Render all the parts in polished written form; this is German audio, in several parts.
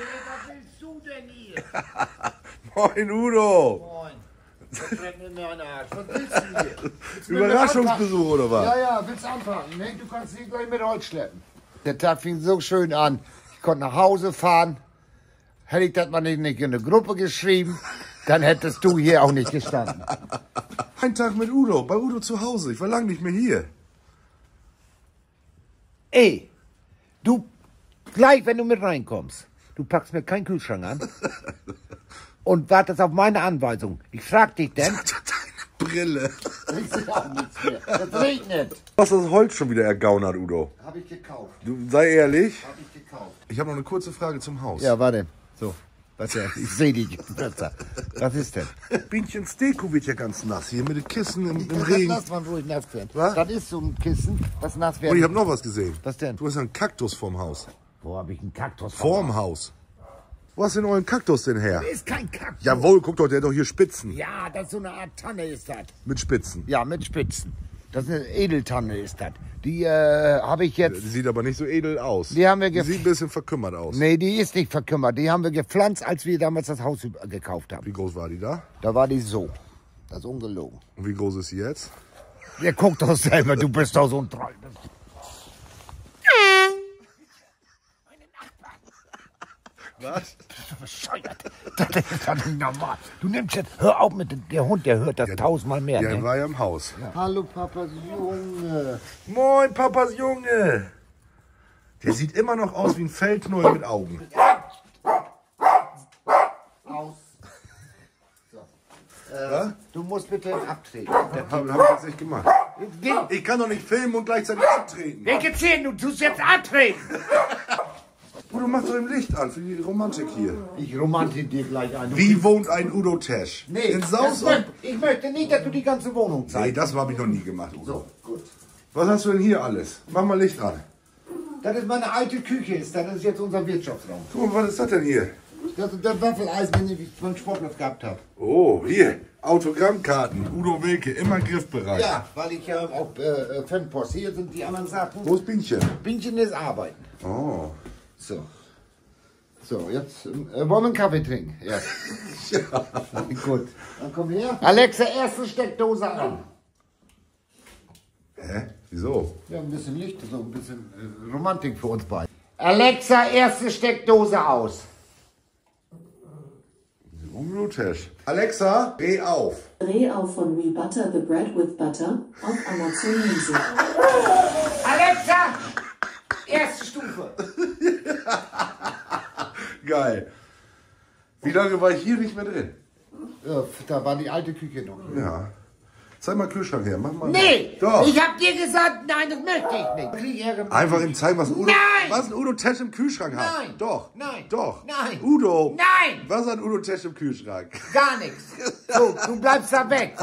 Was willst du denn hier? Moin, Udo. Moin. Was willst du hier? Überraschungsbesuch oder was? Ja, ja, willst anfangen? Ne? Du kannst sie gleich mit Holz schleppen. Der Tag fing so schön an. Ich konnte nach Hause fahren. Hätte ich das mal nicht in eine Gruppe geschrieben, dann hättest du hier auch nicht gestanden. Ein Tag mit Udo, bei Udo zu Hause. Ich war lange nicht mehr hier. Ey, du, gleich wenn du mit reinkommst, du packst mir keinen Kühlschrank an und wartest auf meine Anweisung. Ich frag dich denn... Deine Brille. Ich sehe auch nichts mehr. Das regnet. Du hast das Holz schon wieder ergaunert, Udo. Hab ich gekauft. Du, sei ehrlich. Hab ich gekauft. Ich habe noch eine kurze Frage zum Haus. Ja, warte. So, was ja, ich sehe dich besser. Was ist denn? Bienchens Deko wird ja ganz nass hier mit den Kissen im Regen. Das lässt man ruhig nass werden. Was? Das ist so ein Kissen, das nass werden. Und ich habe noch was gesehen. Was denn? Du hast ja einen Kaktus vorm Haus. Wo habe ich einen Kaktus vorm Haus? Wo hast du denn euren Kaktus denn her? Das ist kein Kaktus. Jawohl, guck doch, der hat doch hier Spitzen. Ja, das ist so eine Art Tanne ist das. Mit Spitzen? Ja, mit Spitzen. Das ist eine Edeltanne, ist das. Die habe ich jetzt... Die sieht aber nicht so edel aus. Die haben wir sieht ein bisschen verkümmert aus. Nee, die ist nicht verkümmert. Die haben wir gepflanzt, als wir damals das Haus gekauft haben. Wie groß war die da? Da war die so. Das ist ungelogen. Und wie groß ist sie jetzt? Ja, guck doch selber, du bist doch so ein Troll. Was? Du bist bescheuert. Das ist doch nicht normal. Du nimmst jetzt, hör auf mit dem der Hund, der hört das tausendmal mehr. Der war ja im Haus. Ja. Hallo, Papas Junge. Moin, Papas Junge. Der sieht immer noch aus wie ein Feldknäuel mit Augen. Aus. So. Du musst bitte abtreten. Hab ich jetzt nicht gemacht. Ich kann doch nicht filmen und gleichzeitig abtreten. Wer geht's hin? Du tust jetzt abtreten. Udo, mach doch im Licht an, für die Romantik hier. Ich romantik dir gleich ein. Wie wohnt ein Udo Tesch? Nee, in Saus und... Ich möchte nicht, dass du die ganze Wohnung zeigst. Nee, das habe ich noch nie gemacht, Udo. So, gut. Was hast du denn hier alles? Mach mal Licht an. Das ist meine alte Küche, das ist jetzt unser Wirtschaftsraum. Guck mal, was ist das denn hier? Das ist das Waffeleisen, den ich beim Sportplatz gehabt habe. Oh, hier. Autogrammkarten, Udo Wilke, immer griffbereit. Ja, weil ich ja auch Fanpost. Hier sind die anderen Sachen. Wo ist Bienchen? Bienchen ist arbeiten. Oh. So. So, jetzt wollen wir einen Kaffee trinken. Ja. Ja. Gut. Dann komm her. Alexa, erste Steckdose an. Hä? Wieso? Ja, ein bisschen Licht, so ein bisschen Romantik für uns beide. Alexa, erste Steckdose aus. Udo Tesch. Alexa, dreh auf. Dreh auf von We Butter the Bread with Butter auf Amazon Music. Alexa, erste Stufe. Geil. Wie lange war ich hier nicht mehr drin? Ja, da war die alte Küche noch. Ja. Zeig mal Kühlschrank her. Mach mal. Nee! Doch. Ich hab dir gesagt, nein, das möchte ich nicht. Einfach ihm zeigen, was ein Udo Tesch im Kühlschrank hat. Nein! Doch! Nein! Doch! Nein! Udo! Nein! Was hat Udo Tesch im Kühlschrank? Gar nichts. So, du bleibst da weg.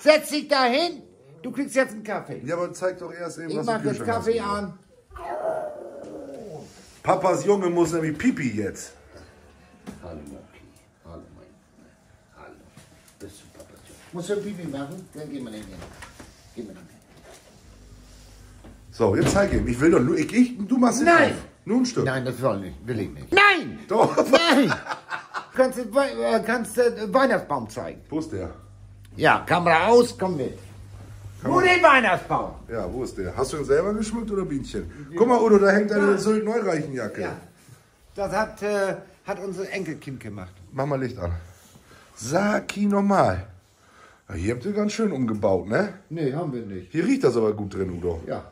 Setz dich da hin. Du kriegst jetzt einen Kaffee. Ja, aber zeig doch erst eben, was im Kühlschrank ist. Ich mach jetzt Kaffee an. Papas Junge muss nämlich Pipi jetzt. Hallo, Moki. Hallo, mein. Hallo. Bist du Papas Junge? Muss ja Pipi machen? Dann gehen wir nicht hin. Gehen wir nicht hin. So, jetzt zeig ihm. Ich will doch nur. Du machst es. Nein! Nun stimmt. Nein, das will ich nicht. Nein! Doch! Nein! Kannst du Weihnachtsbaum zeigen? Wo ist der? Ja, Kamera aus, komm mit. Nur den Weihnachtsbaum. Ja, wo ist der? Hast du ihn selber geschmückt oder Bienchen? Guck mal, Udo, da hängt eine Sylt-Neureichenjacke. Ja. Das hat unser Enkelkind gemacht. Mach mal Licht an. Saki nochmal. Hier habt ihr ganz schön umgebaut, ne? Nee, haben wir nicht. Hier riecht das aber gut drin, Udo. Ja.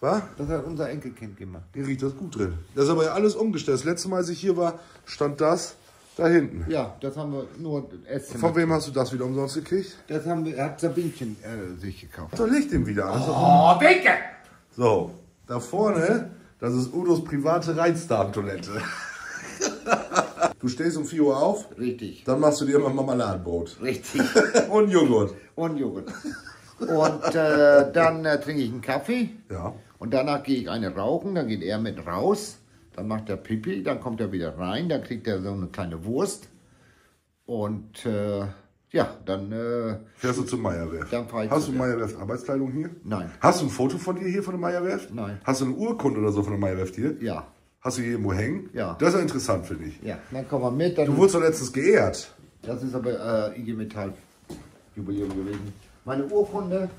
Was? Das hat unser Enkelkind gemacht. Hier riecht das gut drin. Das ist aber ja alles umgestellt. Das letzte Mal, als ich hier war, stand das... Da hinten. Ja, das haben wir nur Essen. Von wem hast du das wieder umsonst gekriegt? Das hat Sabinchen sich gekauft. So, leg dem wieder an. Oh, Bicke! So, da vorne, das ist Udos private Reizdarmtoilette. Du stehst um 4 Uhr auf? Richtig. Dann machst du dir immer Marmeladenbrot. Richtig. Und Joghurt. Und Joghurt. Und dann trinke ich einen Kaffee. Ja. Und danach gehe ich eine rauchen, dann geht er mit raus. Dann macht er Pipi, dann kommt er wieder rein, dann kriegt er so eine kleine Wurst. Und ja, dann... fährst du zum Meyer Werft? Hast du Meyer Werft Arbeitskleidung hier? Nein. Hast du ein Foto von dir hier von der Meyer Werft? Nein. Hast du eine Urkunde oder so von der Meyer Werft hier? Ja. Hast du hier irgendwo hängen? Ja. Das ist ja interessant, finde ich. Ja, dann kommen wir mit. Dann du wurdest doch letztens geehrt. Das ist aber IG Metall Jubiläum gewesen. Meine Urkunde.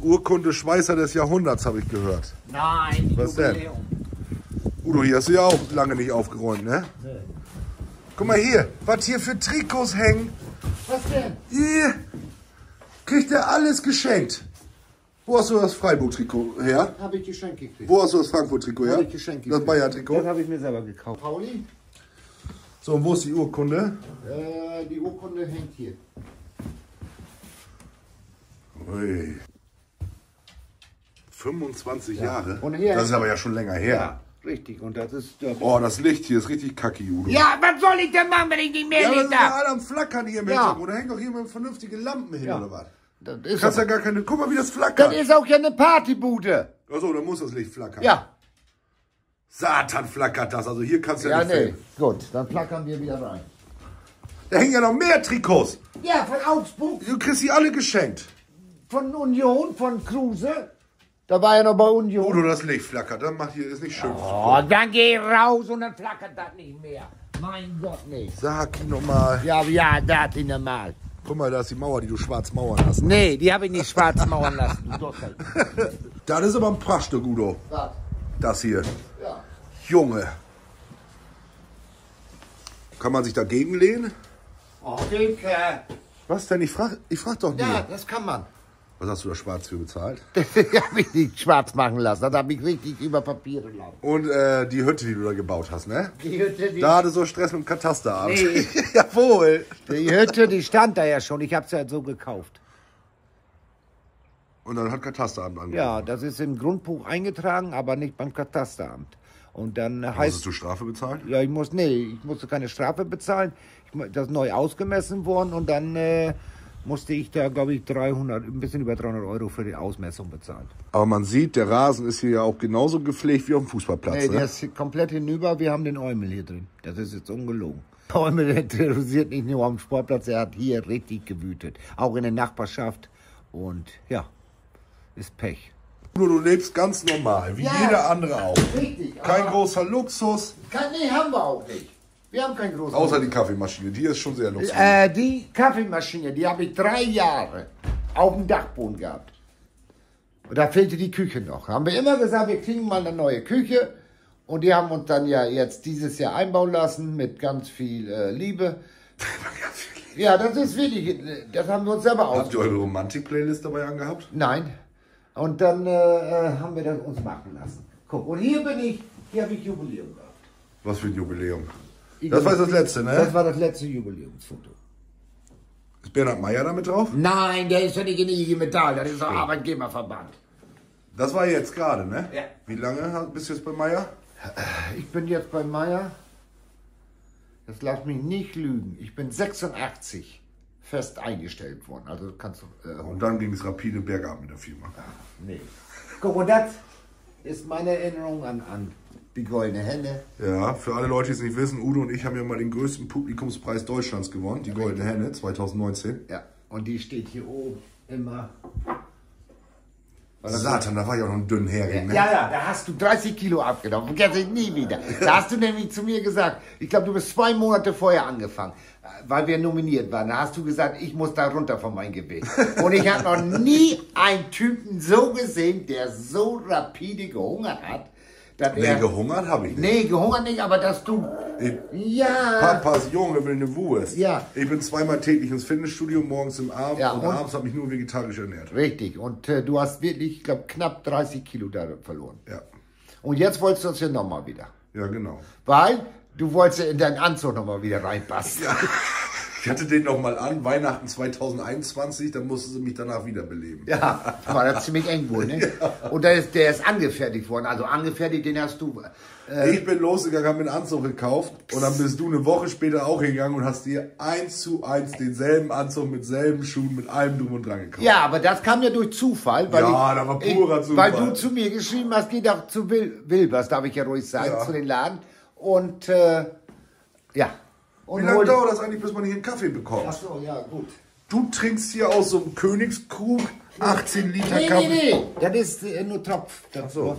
Urkunde Schweißer des Jahrhunderts, habe ich gehört. Nein, was Jubiläum. Denn? Udo, hier hast du ja auch lange nicht aufgeräumt, ne? Nee. Guck mal hier, was hier für Trikots hängen. Was denn? Hier kriegt er alles geschenkt. Wo hast du das Freiburg-Trikot her? Habe ich geschenkt gekriegt. Wo hast du das Frankfurt-Trikot her? Habe ich geschenkt gekriegt. Das Bayer-Trikot? Das habe ich mir selber gekauft. Pauli? So, und wo ist die Urkunde? Die Urkunde hängt hier. Ui. 25 ja. Jahre? Und hier das ist aber ja schon länger her. Ja, richtig. Und das ist... Oh, das Licht hier ist richtig kacki, Udo. Ja, was soll ich denn machen, wenn ich nicht mehr Licht habe? Ja, alle am Flackern hier mit. Ja. Oder hängt doch jemand vernünftige Lampen hin, ja. Oder was? Das ist kannst aber, ja gar keine. Guck mal, wie das flackert. Das ist auch ja eine Partybude. Achso, dann muss das Licht flackern. Ja. Satan flackert das. Also hier kannst du ja, ja nicht. Ja, nee. Filmen. Gut, dann flackern wir wieder rein. Da hängen ja noch mehr Trikots. Ja, von Augsburg. Du kriegst die alle geschenkt. Von Union, von Kruse. Da war ja noch bei Union. Udo, das Licht flackert. Dann macht hier ist nicht schön. Oh, dann geh raus und dann flackert das nicht mehr. Mein Gott, nicht. Sag ihn nochmal. Ja, ja, das ihn nochmal. Guck mal, da ist die Mauer, die du schwarz mauern lassen. Nee, die habe ich nicht schwarz mauern lassen. Das ist aber ein Prachtstück, Udo. Was? Das hier. Ja. Junge. Kann man sich dagegen lehnen? Oh, Wilke. Was denn? Ich frag doch nicht. Ja, das kann man. Was hast du da schwarz für bezahlt? Ich habe mich nicht schwarz machen lassen. Das habe ich richtig über Papiere laufen. Und die Hütte, die du da gebaut hast, ne? Die Hütte, die... Da hatte so Stress mit dem Katasteramt. Nee. Jawohl. Die Hütte, die stand da ja schon. Ich habe sie halt so gekauft. Und dann hat Katasteramt angefangen. Ja, das ist im Grundbuch eingetragen, aber nicht beim Katasteramt. Und dann heißt... Musstest du Strafe bezahlen? Ja, ich musste keine Strafe bezahlen. Das ist neu ausgemessen worden und dann... musste ich da, glaube ich, 300, ein bisschen über 300 Euro für die Ausmessung bezahlen. Aber man sieht, der Rasen ist hier ja auch genauso gepflegt wie auf dem Fußballplatz. Nee, ne? Der ist komplett hinüber, wir haben den Eumel hier drin. Das ist jetzt ungelogen. Der Eumel interessiert nicht nur am Sportplatz, er hat hier richtig gewütet. Auch in der Nachbarschaft und ja, ist Pech. Du lebst ganz normal, wie ja, jeder andere auch. Richtig. Kein großer Luxus. Nee, haben wir auch nicht. Wir haben keinen großen... Außer die Kaffeemaschine, die ist schon sehr lustig. Die Kaffeemaschine, die habe ich 3 Jahre auf dem Dachboden gehabt. Und da fehlte die Küche noch. Haben wir immer gesagt, wir kriegen mal eine neue Küche. Und die haben uns dann ja jetzt dieses Jahr einbauen lassen mit ganz viel Liebe. Ja, das ist wirklich... Das haben wir uns selber ausgedacht. Habt ihr eure Romantik-Playlist dabei angehabt? Nein. Und dann haben wir das uns machen lassen. Guck, und hier bin ich, hier habe ich Jubiläum gehabt. Was für ein Jubiläum? Das war das letzte, ne? Das war das letzte Jubiläumsfoto. Ist Bernhard Meyer damit drauf? Nein, der ist ja nicht in die IG Metall, der ist der Arbeitgeberverband. Das war jetzt gerade, ne? Ja. Wie lange bist du jetzt bei Meyer? Ich bin jetzt bei Meyer. Das lass mich nicht lügen. Ich bin 86 fest eingestellt worden. Also kannst du. Und dann ging es rapide bergab mit der Firma. Ach, nee. Guck, und das ist meine Erinnerung an die Goldene Henne. Ja, für alle Leute, die es nicht wissen, Udo und ich haben ja mal den größten Publikumspreis Deutschlands gewonnen, die Goldene Henne 2019. Ja, und die steht hier oben immer. Satan, da war ich auch noch ein dünn Hering, ne? Ja, ja, da hast du 30 Kilo abgenommen, vergesse ich nie wieder. Da hast du nämlich zu mir gesagt, ich glaube, du bist 2 Monate vorher angefangen, weil wir nominiert waren. Da hast du gesagt, ich muss da runter von meinem Gewicht. Und ich habe noch nie einen Typen so gesehen, der so rapide gehungert hat. Nee, gehungert habe ich nicht. Nee, gehungert nicht, aber dass du... Ich, ja. Papas Junge will eine Wurst. Ja. Ich bin 2-mal täglich ins Fitnessstudio, morgens im Abend ja, und abends habe ich nur vegetarisch ernährt. Richtig. Und du hast wirklich, ich glaube, knapp 30 Kilo da verloren. Ja. Und jetzt wolltest du das ja nochmal wieder. Ja, genau. Weil du wolltest in deinen Anzug nochmal wieder reinpassen. Ja. Ich hatte den nochmal an, Weihnachten 2021, dann mussten sie mich danach wiederbeleben. Ja, war das ziemlich eng wohl, ne? Ja. Und der ist angefertigt worden, also angefertigt, den hast du... ich bin losgegangen, habe mir einen Anzug gekauft und dann bist du eine Woche später auch hingegangen und hast dir 1:1 denselben Anzug mit selben Schuhen, mit allem Drum und Dran gekauft. Ja, aber das kam ja durch Zufall, weil, ja, das war purer Zufall. Weil du zu mir geschrieben hast, geh doch zu Wilbers, darf ich ja ruhig sagen, ja, zu den Laden und ja... Und wie lange dauert das eigentlich, bis man hier einen Kaffee bekommt? Ach so, ja, gut. Du trinkst hier aus so einem Königskrug 18 Liter Kaffee. Nee. Das ist nur Tropf. Ach so.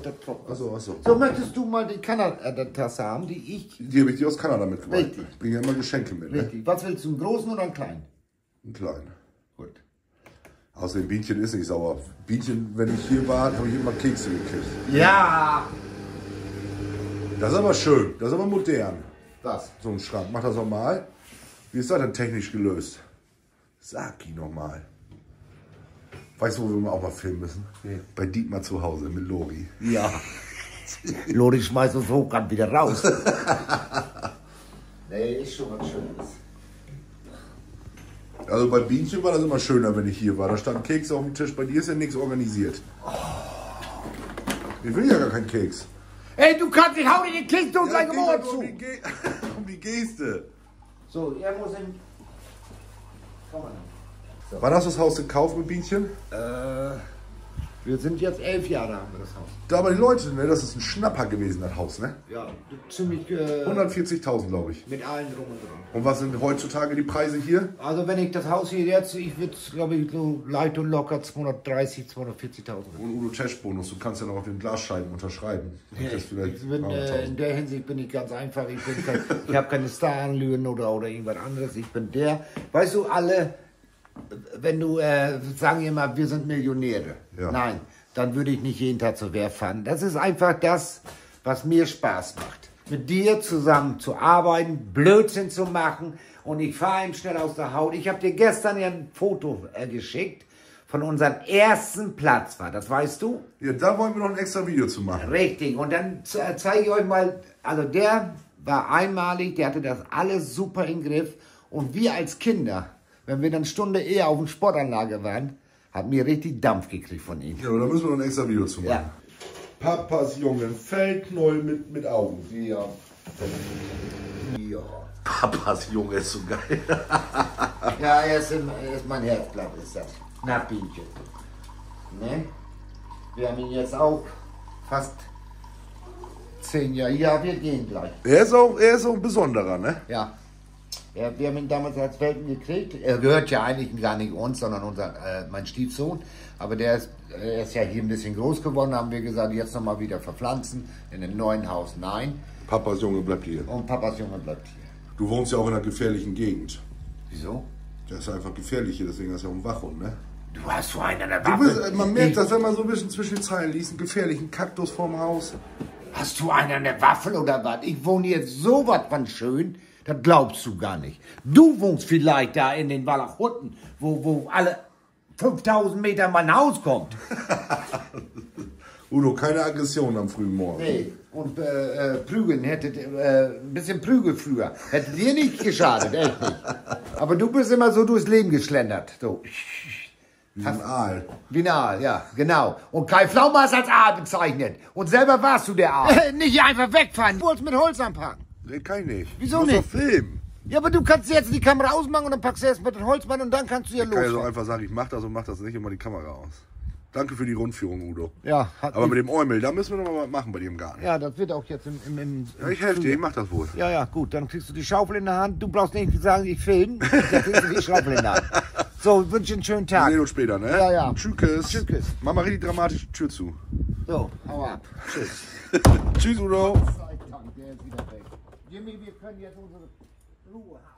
So, möchtest du mal die Kanada-Tasse haben, die ich... Die habe ich dir aus Kanada mitgebracht. Richtig. Ich bringe ja immer Geschenke mit. Richtig. Ne? Was willst du, einen großen oder einen kleinen? Einen kleinen. Gut. Außerdem, Bienchen ist nicht sauer. Bienchen, wenn ich hier war, habe ich immer Kekse gekriegt. Ja! Das ist aber schön. Das ist aber modern. Das. So ein Schrank. Mach das nochmal. Wie ist das denn technisch gelöst? Sag ihn nochmal. Weißt du, wo wir mal auch mal filmen müssen? Nee. Bei Dietmar zu Hause mit Lori. Ja. Lori schmeißt uns hoch, gerade wieder raus. Nee, ist schon was Schönes. Also bei Bienchen war das immer schöner, wenn ich hier war. Da stand Kekse auf dem Tisch. Bei dir ist ja nichts organisiert. Oh. Ich will ja gar keinen Keks. Ey, du kannst nicht, hau dir den Keks durch dein Ohr zu. Um die Geste. So, er muss in... Komm mal. So. Wann hast du das Haus gekauft mit Bienchen? Wir sind jetzt 11 Jahre haben wir das Haus. Da aber die Leute, ne, das ist ein Schnapper gewesen, das Haus, ne? Ja, ziemlich... 140.000, glaube ich. Mit allen drum und dran. Und was sind heutzutage die Preise hier? Also wenn ich das Haus hier jetzt, ich würde es, glaube ich, so leicht und locker 230.000, 240.000. Und Udo Tesch Bonus, du kannst ja noch auf den Glasscheiben unterschreiben. Ja, in der Hinsicht bin ich ganz einfach. Ich habe keine Staranlühen oder irgendwas anderes. Ich bin der, weißt du, alle... Wenn du, sagen wir mal, wir sind Millionäre. Ja. Nein, dann würde ich nicht jeden Tag zur Wehr fahren. Das ist einfach das, was mir Spaß macht. Mit dir zusammen zu arbeiten, Blödsinn zu machen und ich fahre ihm schnell aus der Haut. Ich habe dir gestern ja ein Foto geschickt von unserem ersten Platz, das weißt du? Ja, da wollen wir noch ein extra Video zu machen. Richtig, und dann zeige ich euch mal, also der war einmalig, der hatte das alles super im Griff und wir als Kinder... Wenn wir dann eine Stunde eher auf der Sportanlage waren, haben wir richtig Dampf gekriegt von ihm. Ja, aber da müssen wir noch ein extra Video zu machen. Ja. Papas Jungen, Feldknäuel mit Augen. Ja. Ja. Papas Junge ist so geil. Ja, er ist mein Herzblatt, ist das. Na, Bienchen. Ne? Wir haben ihn jetzt auch fast 10 Jahre. Ja, wir gehen gleich. Er ist auch ein Besonderer, ne? Ja. Ja, wir haben ihn damals als Welpen gekriegt. Er gehört ja eigentlich gar nicht uns, sondern mein Stiefsohn. Aber er ist ja hier ein bisschen groß geworden. Haben wir gesagt, jetzt nochmal wieder verpflanzen in einem neuen Haus. Nein. Papas Junge bleibt hier. Und Papas Junge bleibt hier. Du wohnst ja auch in einer gefährlichen Gegend. Wieso? Das ist einfach gefährlich hier, deswegen hast du ja auch einen Wachhund, ne? Du hast so einen an der Waffe. Man merkt das, wenn man so ein bisschen zwischen den Zeilen liest, einen gefährlichen Kaktus vorm Haus. Hast du einen an der Waffel oder was? Ich wohne hier so was von schön. Das glaubst du gar nicht. Du wohnst vielleicht da in den Walachutten, wo alle 5000 Meter mein Haus kommt. Udo, keine Aggression am frühen Morgen. Nee, und prügeln hättet, ein bisschen Prügel früher. Hätte dir nicht geschadet, echt nicht. Aber du bist immer so durchs Leben geschlendert. So. Wie ein Aal. Wie ein Aal, ja, genau. Und Kai Pflaume hast als Aal bezeichnet. Und selber warst du der Aal. Nicht einfach wegfahren. Du wolltest mit Holz anpacken. Nee, kann ich nicht. Wieso nicht? Du musst doch filmen. Ja, aber du kannst jetzt die Kamera ausmachen und dann packst du erst mit den Holzmann und dann kannst du ja los. Ich kann ja so einfach sagen, ich mach das und mach das nicht, immer die Kamera aus. Danke für die Rundführung, Udo. Ja. Aber mit dem Eumel, da müssen wir noch mal was machen bei dem Garten. Ja, das wird auch jetzt im ich helfe dir, ich mach das wohl. Ja, ja, gut, dann kriegst du die Schaufel in der Hand. Du brauchst nicht sagen, ich filme, dann kriegst du die Schaufel in der Hand. So, wünsche einen schönen Tag. Wir sehen uns später, ne? Ja, ja. Tschüss. Tschüss. Mach mal richtig dramatisch die Tür zu. So, hau ab. Tschüss. Tschüss, Udo. Der ist wieder weg. Jimmy, wir können jetzt unsere Ruhe haben.